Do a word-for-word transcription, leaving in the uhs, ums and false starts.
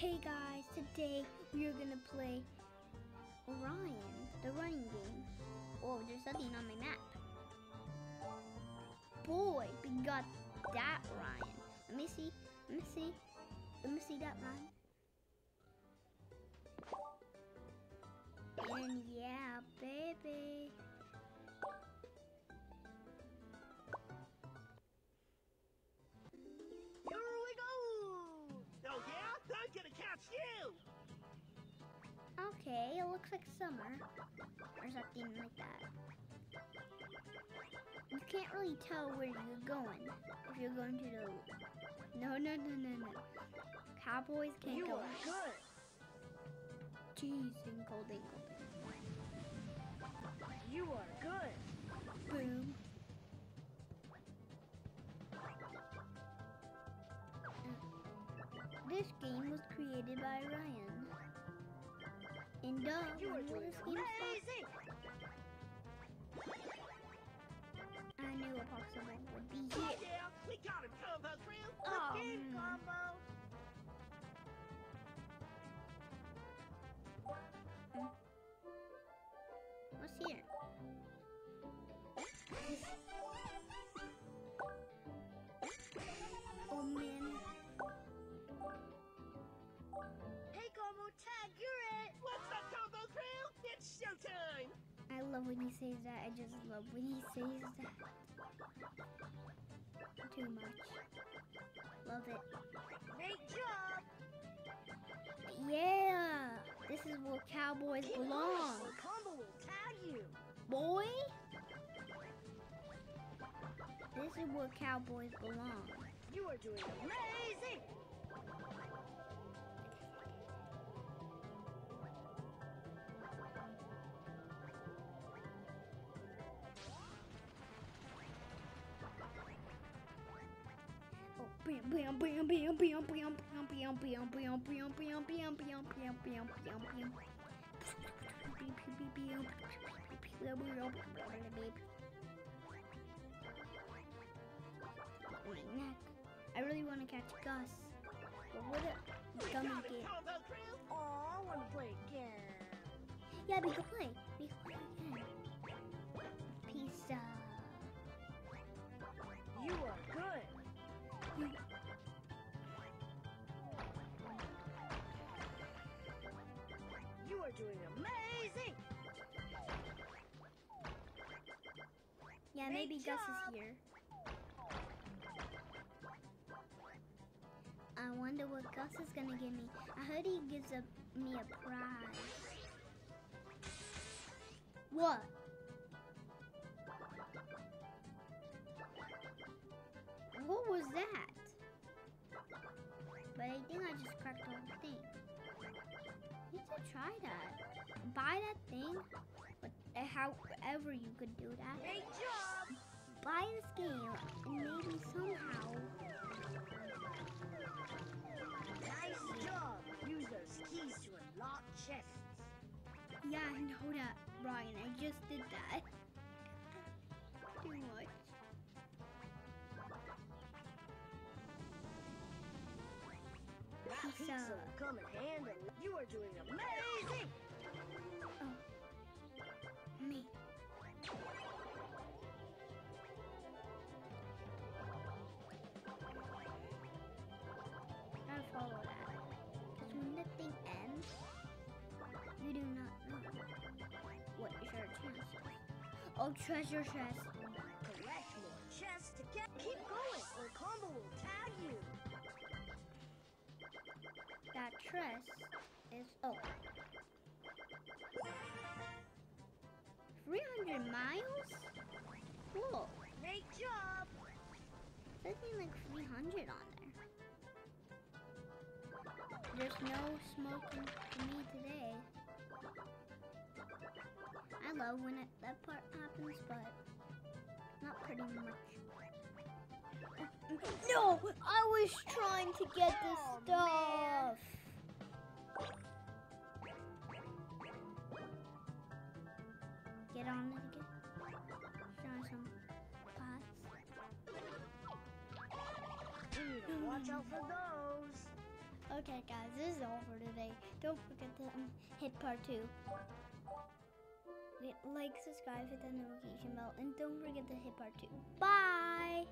Hey guys, today we are gonna play Ryan, the running game. Oh, there's nothing on my map. Boy, we got that Ryan. Let me see, let me see, let me see that Ryan. And yeah, baby. You. Okay, it looks like summer or something like that. You can't really tell where you're going if you're going to the. No, no, no, no, no. Cowboys can't you go. You are good. Jeez, and gold ankle. You are good. Boom. This game was created by Ryan. And duh, you are doing crazy. I knew a possible would be here. Oh yeah, we got a combo, Chris. Let's get a combo. What's here? Oh man. Tag, you're it! What's up, combo crew? It's showtime! I love when he says that. I just love when he says that. Too much. Love it. Great job! Yeah! This is where cowboys Get belong. Us. Combo will tag you. Boy! This is where cowboys belong. You are doing amazing! Bam bam bam bam bam bam bam bam bam bam bam bam bam bam bam. My neck. I really want to catch Gus. But what a gummy game. Oh, I want to play again. Yeah, we can play. We can play again. Pizza. You are good. You are doing amazing. Yeah, Great maybe job. Gus is here. I wonder what Gus is gonna give me. I heard he gives a, me a prize. What? What was that? But I think I just cracked the whole thing. You need to try that. Buy that thing, but however you could do that. Great job! Buy this game, and maybe somehow. Nice job! Use those keys to unlock chests. Yeah, I know that, Ryan. I just did that. Too much. That pizza will come in handy. You are doing amazing! Oh. Me. Gotta follow that. Because when the thing ends, you do not know what is your chance. Oh, treasure chest. Collect more chests to get. Keep going, or combo will tag you. That chest is oh three hundred miles? Cool. Great job. Something like three hundred on there. There's no smoking for me today. I love when it, that part happens, but not pretty much. No! I was trying to get this oh, stuff! Man. Get on it again. Throwing some pots. Dude, watch out for those! I Okay guys, this is all for today. Don't forget to um, hit part two. Like, subscribe, hit that notification bell, and don't forget to hit part two. Bye!